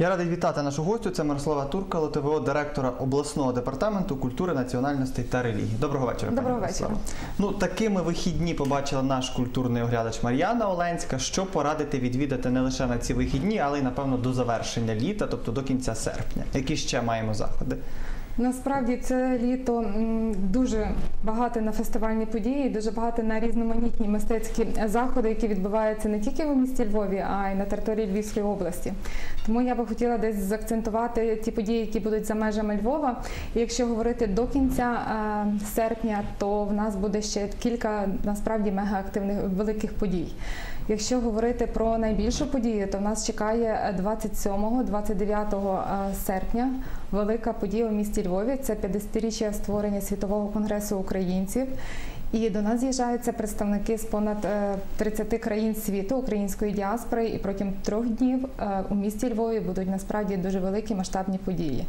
Я радий вітати нашу гостю. Це Мирослава Туркало, ТВО, директора обласного департаменту культури, національностей та релігій. Доброго вечора. Доброго вечора. Ну, такими вихідні побачила наш культурний оглядач Мар'яна Оленська. Що порадити відвідати не лише на ці вихідні, але й, напевно, до завершення літа, тобто до кінця серпня. Які ще маємо заходи? Насправді це літо дуже багато на фестивальні події, дуже багато на різноманітні мистецькі заходи, які відбуваються не тільки в місті Львові, а й на території Львівської області. Тому я би хотіла десь заакцентувати ті події, які будуть за межами Львова. І якщо говорити до кінця серпня, то в нас буде ще кілька, насправді, мегаактивних великих подій. Якщо говорити про найбільшу подію, то в нас чекає 27-29 серпня велика подія у місті Львові. Це 50-річчя створення Світового конгресу українців. І до нас з'їжджаються представники з понад 30 країн світу, української діаспори. І протягом 3 днів у місті Львові будуть насправді дуже великі масштабні події.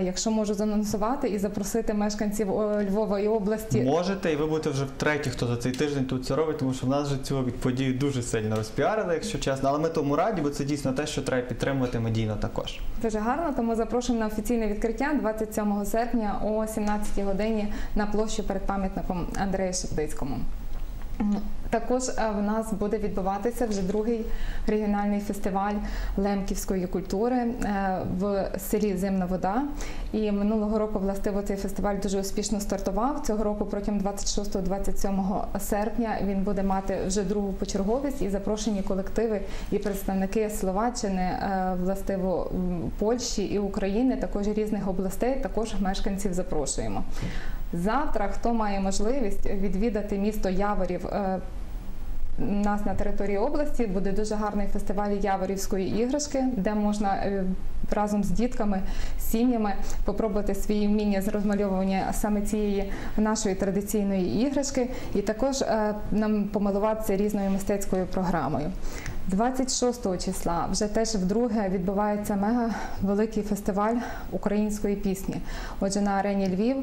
Якщо можу занонсувати і запросити мешканців Львова і області. Можете, і ви будете вже втретє, хто за цей тиждень тут це робить, тому що в нас же цю подію дуже сильно розпіарили, якщо чесно. Але ми тому раді, бо це дійсно те, що треба підтримувати медійно також. Дуже гарно, тому запрошуємо на офіційне відкриття 27 серпня о 17 годині на площі перед пам'ятником Андрею Шептицькому. Також в нас буде відбуватися вже другий регіональний фестиваль лемківської культури в селі Зимна вода. І минулого року, властиво, цей фестиваль дуже успішно стартував. Цього року протягом 26-27 серпня він буде мати вже другу почерговість і запрошені колективи і представники Словаччини, властиво, Польщі і України, також різних областей, також мешканців запрошуємо. Завтра, хто має можливість відвідати місто Яворів, у нас на території області буде дуже гарний фестиваль Яворівської іграшки, де можна разом з дітками, сім'ями попробувати свої вміння з розмальовування саме цієї нашої традиційної іграшки і також нам помилуватися різною мистецькою програмою. 26 числа вже теж вдруге відбувається мега-великий фестиваль української пісні. Отже, на арені Львів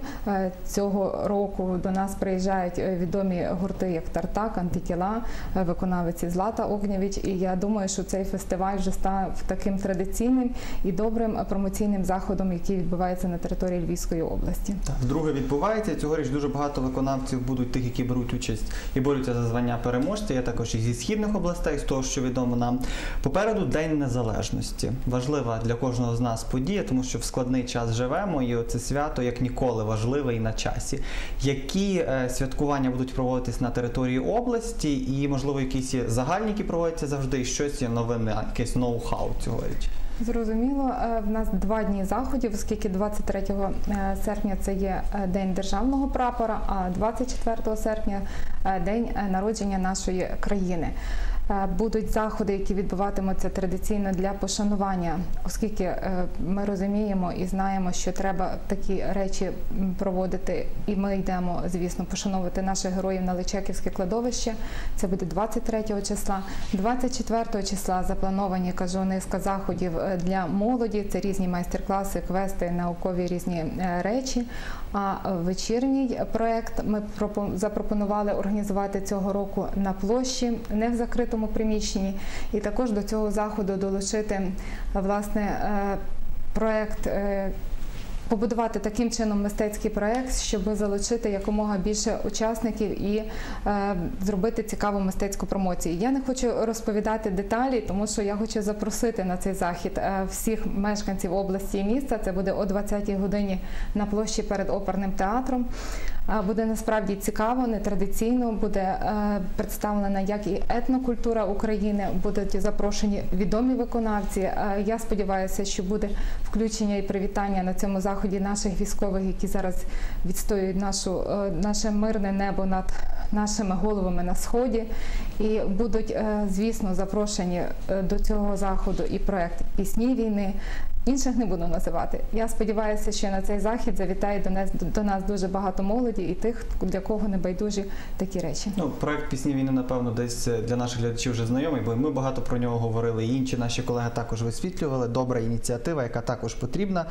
цього року до нас приїжджають відомі гурти, як Тартак, Антитіла, виконавиці Злата Огнєвич. І я думаю, що цей фестиваль вже став таким традиційним і добрим промоційним заходом, який відбувається на території Львівської області. Вдруге відбувається. Цьогоріч дуже багато виконавців будуть тих, які беруть участь і борються за звання переможця. Я також і зі східних областей, з того, що нам. Попереду День Незалежності. Важлива для кожного з нас подія, тому що в складний час живемо, і це свято як ніколи важливе і на часі. Які святкування будуть проводитись на території області і, можливо, якісь загальні, які проводяться завжди, і щось є новини, якесь ноу-хау цьогоріч? Зрозуміло. В нас 2 дні заходів, оскільки 23 серпня це є День державного прапора, а 24 серпня – День народження нашої країни. Будуть заходи, які відбуватимуться традиційно для пошанування, оскільки ми розуміємо і знаємо, що треба такі речі проводити. І ми йдемо, звісно, пошановувати наших героїв на Личаківське кладовище. Це буде 23 числа. 24 числа заплановані, кажу, низка заходів для молоді. Це різні майстер-класи, квести, наукові різні речі. А вечірній проєкт ми запропонували організувати цього року на площі, не в закритому приміщенні. І також до цього заходу долучити, власне, проєкт, побудувати таким чином мистецький проєкт, щоб залучити якомога більше учасників і зробити цікаву мистецьку промоцію. Я не хочу розповідати деталі, тому що я хочу запросити на цей захід всіх мешканців області і міста. Це буде о 20-й годині на площі перед оперним театром. Буде насправді цікаво, нетрадиційно, буде представлена як і етнокультура України, будуть запрошені відомі виконавці. Я сподіваюся, що буде включення і привітання на цьому заході наших військових, які зараз відстоюють наше мирне небо над нашими головами на Сході. І будуть, звісно, запрошені до цього заходу і проєкт «Пісні війни». Інших не буду називати. Я сподіваюся, що на цей захід завітає до нас дуже багато молоді і тих, для кого не байдужі такі речі. Ну, проект «Пісні війни», напевно, десь для наших глядачів вже знайомий, бо ми багато про нього говорили, і інші наші колеги також висвітлювали. Добра ініціатива, яка також потрібна.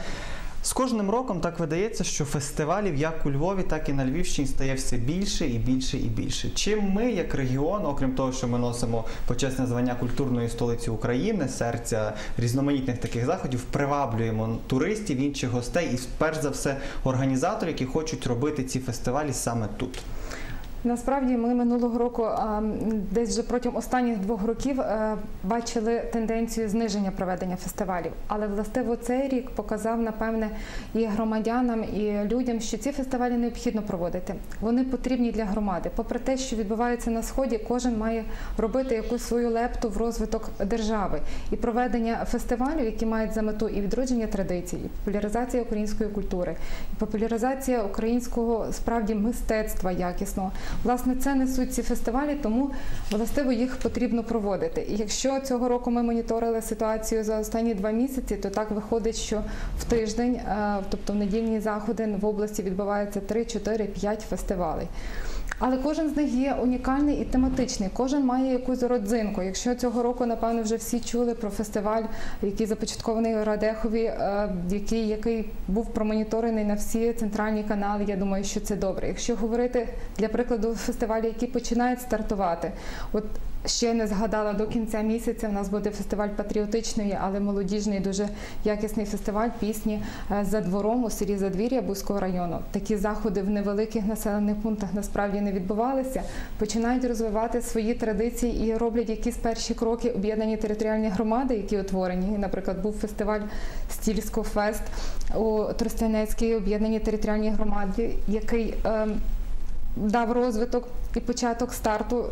З кожним роком так видається, що фестивалів як у Львові, так і на Львівщині стає все більше і більше і більше. Чим ми, як регіон, окрім того, що ми носимо почесне звання культурної столиці України, серця різноманітних таких заходів, приваблюємо туристів, інших гостей і, перш за все, організаторів, які хочуть робити ці фестивалі саме тут? Насправді ми минулого року, десь вже протягом останніх 2 років, бачили тенденцію зниження проведення фестивалів. Але, властиво, цей рік показав, напевне, і громадянам, і людям, що ці фестивалі необхідно проводити. Вони потрібні для громади. Попри те, що відбувається на Сході, кожен має робити якусь свою лепту в розвиток держави. І проведення фестивалів, які мають за мету і відродження традицій, і популяризація української культури, і популяризація українського, справді, мистецтва якісного. Власне, це несуть ці фестивалі, тому, властиво, їх потрібно проводити. І якщо цього року ми моніторили ситуацію за останні 2 місяці, то так виходить, що в тиждень, тобто в недільні заходи, в області відбувається 3, 4, 5 фестивалей. Але кожен з них є унікальний і тематичний, кожен має якусь родзинку. Якщо цього року, напевно, вже всі чули про фестиваль, який започаткований у Радехові, який був промоніторений на всі центральні канали, я думаю, що це добре. Якщо говорити, для прикладу, фестивалі, які починають стартувати, от ще не згадала, до кінця місяця в нас буде фестиваль патріотичної, але молодіжний, дуже якісний фестиваль пісні «За двором» у селі Задвір'я Бузького району. Такі заходи в невеликих населених пунктах насправді не відбувалися. Починають розвивати свої традиції і роблять якісь перші кроки об'єднані територіальні громади, які утворені. Наприклад, був фестиваль «Стільського фест» у Тростянецькій об'єднаній територіальній громаді, який дав розвиток і початок старту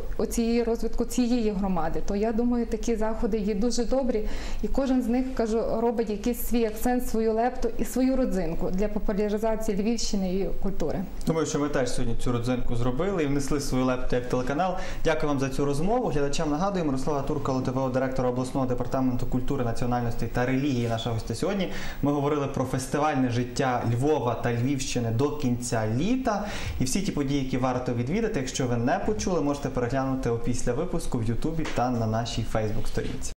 розвитку цієї громади. То, я думаю, такі заходи є дуже добрі, і кожен з них, кажу, робить якийсь свій акцент, свою лепту і свою родзинку для популяризації Львівщини і культури. Думаю, що ми теж сьогодні цю родзинку зробили і внесли свою лепту як телеканал. Дякую вам за цю розмову. Глядачам нагадую, Мирослава Туркало, ТВО, директора обласного департаменту культури, національностей та релігії, наша гостя сьогодні. Ми говорили про фестивальне життя Львова та Львівщини до кінця літа і всі ті події, які варто відвідати. Якщо ви не почули, можете переглянути опісля випуску в Ютубі та на нашій Фейсбук-сторінці.